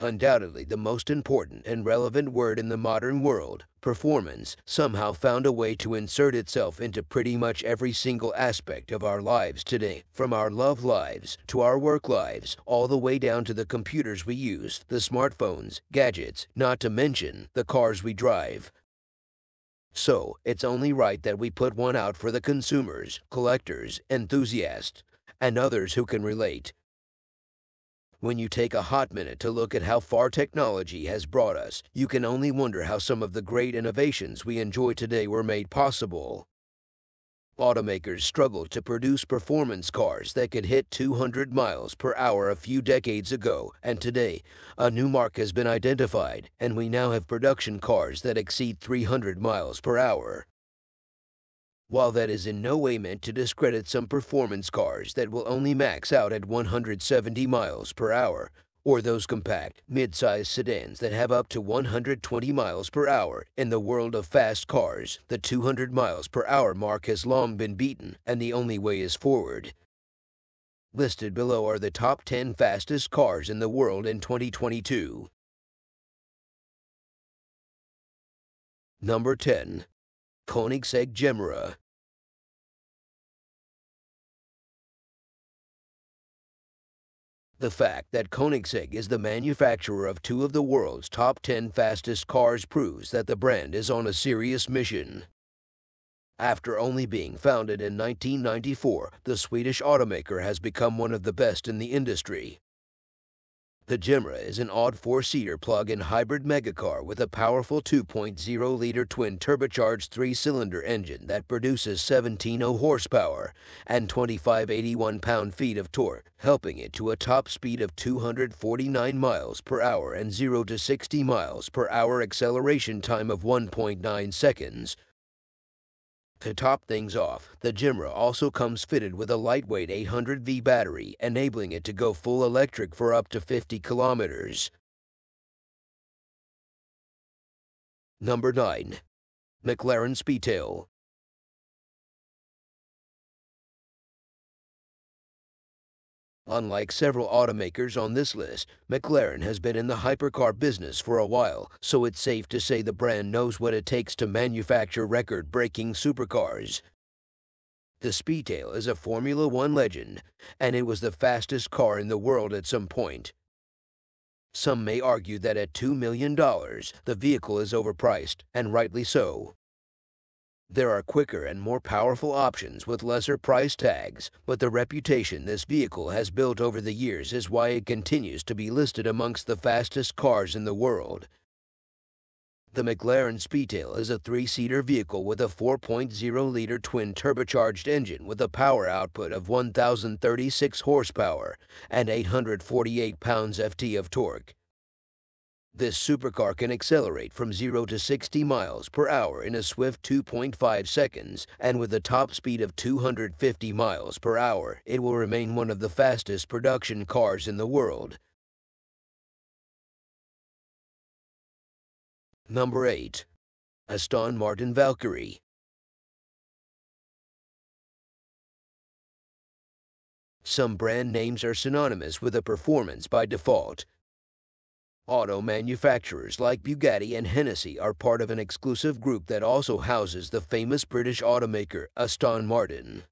Undoubtedly, the most important and relevant word in the modern world, performance, somehow found a way to insert itself into pretty much every single aspect of our lives today, from our love lives to our work lives, all the way down to the computers we use, the smartphones, gadgets, not to mention the cars we drive. So, it's only right that we put one out for the consumers, collectors, enthusiasts, and others who can relate. When you take a hot minute to look at how far technology has brought us, you can only wonder how some of the great innovations we enjoy today were made possible. Automakers struggled to produce performance cars that could hit 200 miles per hour a few decades ago, and today, a new mark has been identified, and we now have production cars that exceed 300 miles per hour. While that is in no way meant to discredit some performance cars that will only max out at 170 miles per hour, or those compact, mid-sized sedans that have up to 120 miles per hour, in the world of fast cars, the 200 miles per hour mark has long been beaten, and the only way is forward. Listed below are the top 10 fastest cars in the world in 2022. Number 10. Koenigsegg Gemera. The fact that Koenigsegg is the manufacturer of two of the world's top 10 fastest cars proves that the brand is on a serious mission. After only being founded in 1994, the Swedish automaker has become one of the best in the industry. The Gemera is an odd four-seater plug-in hybrid megacar with a powerful 2.0-liter twin-turbocharged three-cylinder engine that produces 1700 horsepower and 2581 pound-feet of torque, helping it to a top speed of 249 miles per hour and 0 to 60 miles per hour acceleration time of 1.9 seconds. To top things off, the Gemera also comes fitted with a lightweight 800V battery, enabling it to go full electric for up to 50 kilometers. Number 9. McLaren Speedtail. Unlike several automakers on this list, McLaren has been in the hypercar business for a while, so it's safe to say the brand knows what it takes to manufacture record-breaking supercars. The Speedtail is a Formula One legend, and it was the fastest car in the world at some point. Some may argue that at $2 million, the vehicle is overpriced, and rightly so. There are quicker and more powerful options with lesser price tags, but the reputation this vehicle has built over the years is why it continues to be listed amongst the fastest cars in the world. The McLaren Speedtail is a three-seater vehicle with a 4.0-liter twin-turbocharged engine with a power output of 1,036 horsepower and 848 pounds-ft of torque. This supercar can accelerate from 0 to 60 miles per hour in a swift 2.5 seconds, and with a top speed of 250 miles per hour, it will remain one of the fastest production cars in the world. Number 8. Aston Martin Valkyrie. Some brand names are synonymous with a performance by default. Auto manufacturers like Bugatti and Hennessey are part of an exclusive group that also houses the famous British automaker Aston Martin.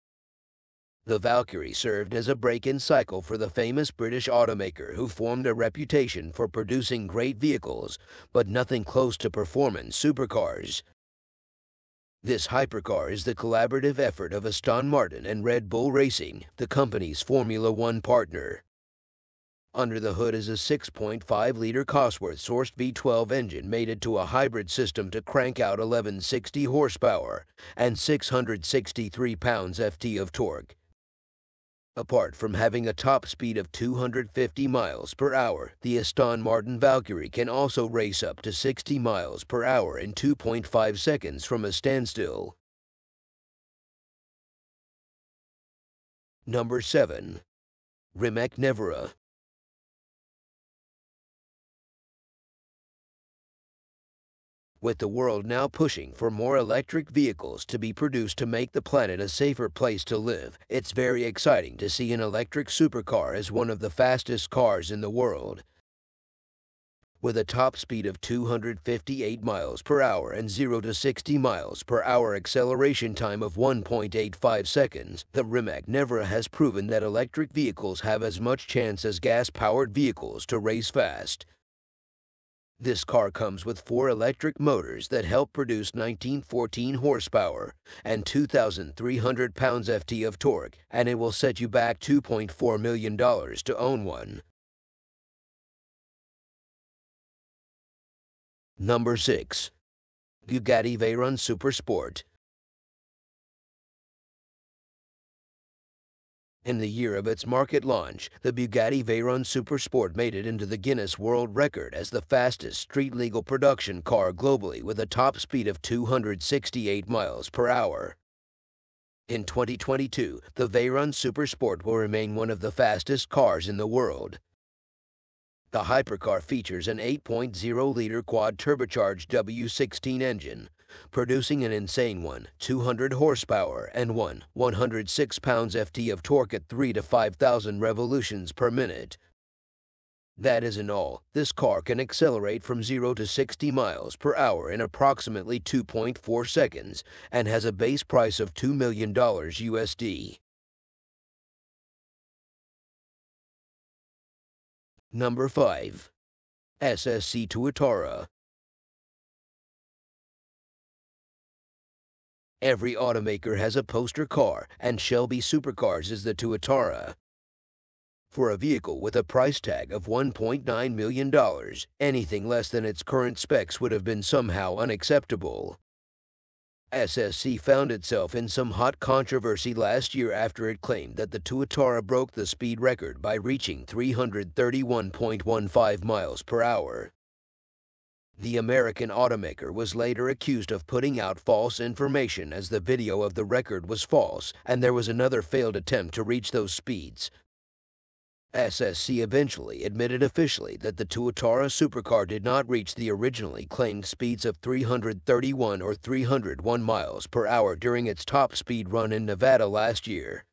The Valkyrie served as a break-in cycle for the famous British automaker, who formed a reputation for producing great vehicles, but nothing close to performance supercars. This hypercar is the collaborative effort of Aston Martin and Red Bull Racing, the company's Formula One partner. Under the hood is a 6.5-liter Cosworth-sourced V12 engine mated to a hybrid system to crank out 1160 horsepower and 663 pounds-ft of torque. Apart from having a top speed of 250 miles per hour, the Aston Martin Valkyrie can also race up to 60 miles per hour in 2.5 seconds from a standstill. Number 7. Rimac Nevera. With the world now pushing for more electric vehicles to be produced to make the planet a safer place to live, it's very exciting to see an electric supercar as one of the fastest cars in the world. with a top speed of 258 miles per hour and 0 to 60 miles per hour acceleration time of 1.85 seconds, the Rimac Nevera has proven that electric vehicles have as much chance as gas-powered vehicles to race fast. This car comes with 4 electric motors that help produce 1914 horsepower and 2,300 pounds-ft of torque, and it will set you back $2.4 million to own one. Number 6. Bugatti Veyron Super Sport. In the year of its market launch, the Bugatti Veyron Super Sport made it into the Guinness World Record as the fastest street-legal production car globally with a top speed of 268 miles per hour. In 2022, the Veyron Super Sport will remain one of the fastest cars in the world. The hypercar features an 8.0-liter quad-turbocharged W16 engine, producing an insane 1,200 horsepower and 1,106 pounds-ft of torque at 3 to 5,000 revolutions per minute. That is in all, this car can accelerate from 0 to 60 miles per hour in approximately 2.4 seconds and has a base price of $2 million USD. Number 5. SSC Tuatara. Every automaker has a poster car, and Shelby Supercars is the Tuatara. For a vehicle with a price tag of $1.9 million, anything less than its current specs would have been somehow unacceptable. SSC found itself in some hot controversy last year after it claimed that the Tuatara broke the speed record by reaching 331.15 miles per hour. The American automaker was later accused of putting out false information as the video of the record was false, and there was another failed attempt to reach those speeds. SSC eventually admitted officially that the Tuatara supercar did not reach the originally claimed speeds of 331 or 301 miles per hour during its top speed run in Nevada last year.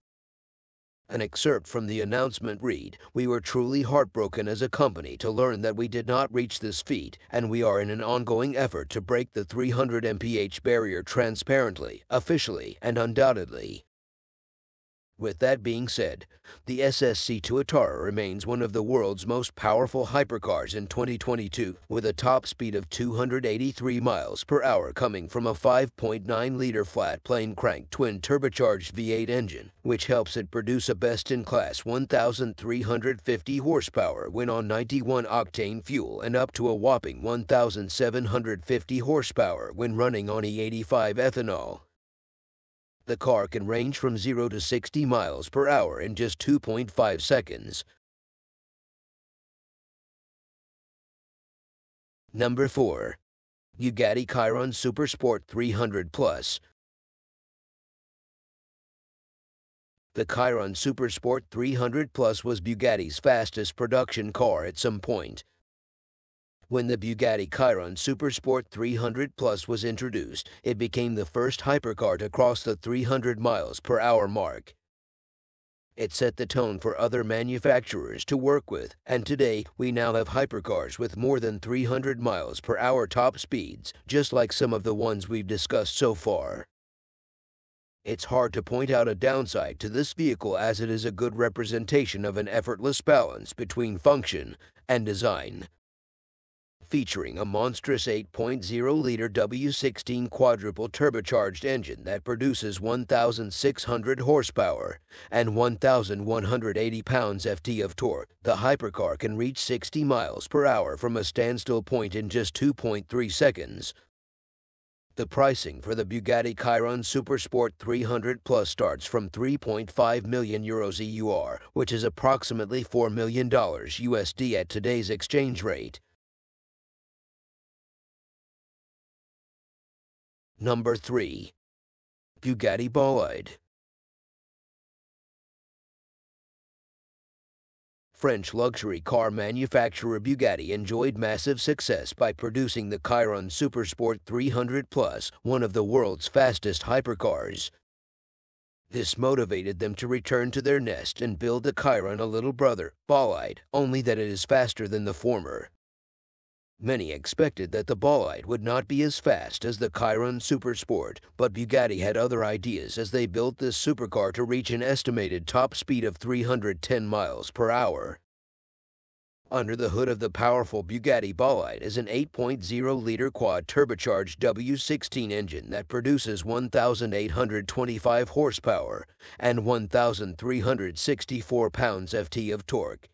An excerpt from the announcement read, "We were truly heartbroken as a company to learn that we did not reach this feat, and we are in an ongoing effort to break the 300 mph barrier transparently, officially, and undoubtedly." With that being said, the SSC Tuatara remains one of the world's most powerful hypercars in 2022, with a top speed of 283 miles per hour coming from a 5.9-liter flat-plane crank twin-turbocharged V8 engine, which helps it produce a best-in-class 1,350 horsepower when on 91-octane fuel and up to a whopping 1,750 horsepower when running on E85 ethanol. The car can range from 0 to 60 miles per hour in just 2.5 seconds. Number 4. Bugatti Chiron Super Sport 300+. The Chiron Super Sport 300+ was Bugatti's fastest production car at some point. When the Bugatti Chiron Super Sport 300+ was introduced, it became the first hypercar to cross the 300 miles per hour mark. It set the tone for other manufacturers to work with, and today we now have hypercars with more than 300 miles per hour top speeds, just like some of the ones we've discussed so far. It's hard to point out a downside to this vehicle as it is a good representation of an effortless balance between function and design. Featuring a monstrous 8.0-liter W16 quadruple turbocharged engine that produces 1,600 horsepower and 1,180 pounds-ft of torque, the hypercar can reach 60 miles per hour from a standstill point in just 2.3 seconds. The pricing for the Bugatti Chiron Super Sport 300+ starts from €3.5 million, which is approximately $4 million USD at today's exchange rate. Number 3. Bugatti Bolide. French luxury car manufacturer Bugatti enjoyed massive success by producing the Chiron Super Sport 300+, one of the world's fastest hypercars. This motivated them to return to their nest and build the Chiron a little brother, Bolide, only that it is faster than the former. Many expected that the Bolide would not be as fast as the Chiron Super Sport, but Bugatti had other ideas as they built this supercar to reach an estimated top speed of 310 miles per hour. Under the hood of the powerful Bugatti Bolide is an 8.0-liter quad-turbocharged W16 engine that produces 1,825 horsepower and 1,364 pounds-ft of torque.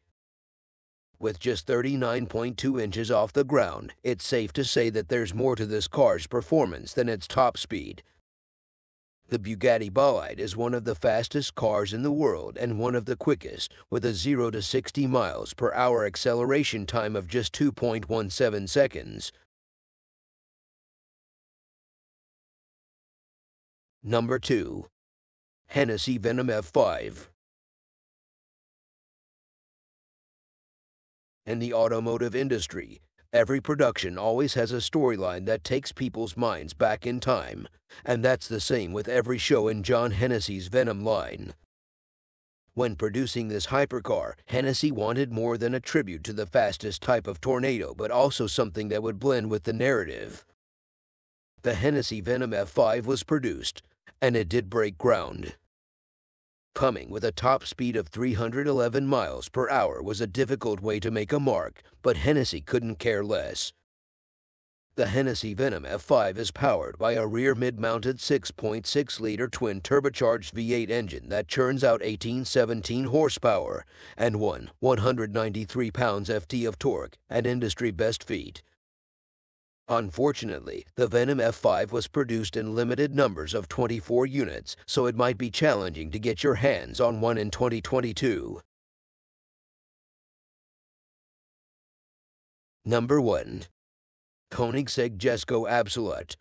With just 39.2 inches off the ground, it's safe to say that there's more to this car's performance than its top speed. The Bugatti Bolide is one of the fastest cars in the world and one of the quickest, with a 0 to 60 miles per hour acceleration time of just 2.17 seconds. Number 2. Hennessey Venom F5. In the automotive industry, every production always has a storyline that takes people's minds back in time, and that's the same with every show in John Hennessey's Venom line. When producing this hypercar, Hennessey wanted more than a tribute to the fastest type of tornado, but also something that would blend with the narrative. The Hennessey Venom F5 was produced, and it did break ground. Coming with a top speed of 311 miles per hour was a difficult way to make a mark, but Hennessey couldn't care less. The Hennessey Venom F5 is powered by a rear mid-mounted 6.6-liter twin-turbocharged V8 engine that churns out 1817 horsepower and 193 pounds-ft of torque at industry-best feet. Unfortunately, the Venom F5 was produced in limited numbers of 24 units, so it might be challenging to get your hands on one in 2022. Number 1. Koenigsegg Jesko Absolut.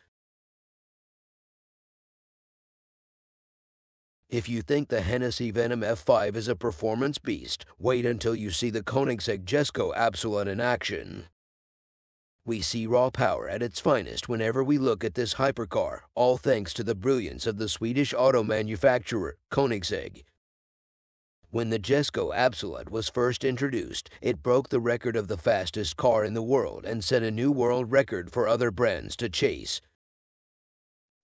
If you think the Hennessey Venom F5 is a performance beast, wait until you see the Koenigsegg Jesko Absolut in action. We see raw power at its finest whenever we look at this hypercar, all thanks to the brilliance of the Swedish auto manufacturer, Koenigsegg. When the Jesko Absolut was first introduced, it broke the record of the fastest car in the world and set a new world record for other brands to chase.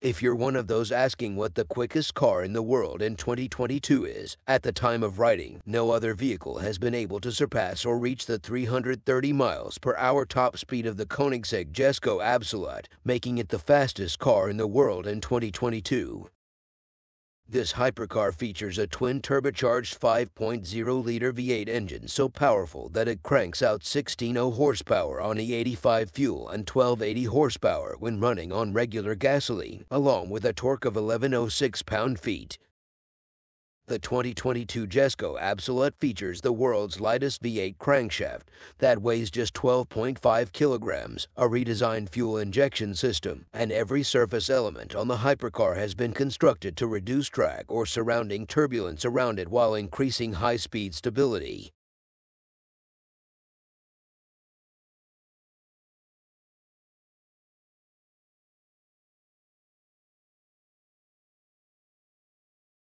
If you're one of those asking what the quickest car in the world in 2022 is, at the time of writing, no other vehicle has been able to surpass or reach the 330 miles per hour top speed of the Koenigsegg Jesko Absolut, making it the fastest car in the world in 2022. This hypercar features a twin-turbocharged 5.0-liter V8 engine so powerful that it cranks out 1600 horsepower on E85 fuel and 1280 horsepower when running on regular gasoline, along with a torque of 1106 pound-feet. The 2022 Jesko Absolut features the world's lightest V8 crankshaft that weighs just 12.5 kilograms, a redesigned fuel injection system, and every surface element on the hypercar has been constructed to reduce drag or surrounding turbulence around it while increasing high-speed stability.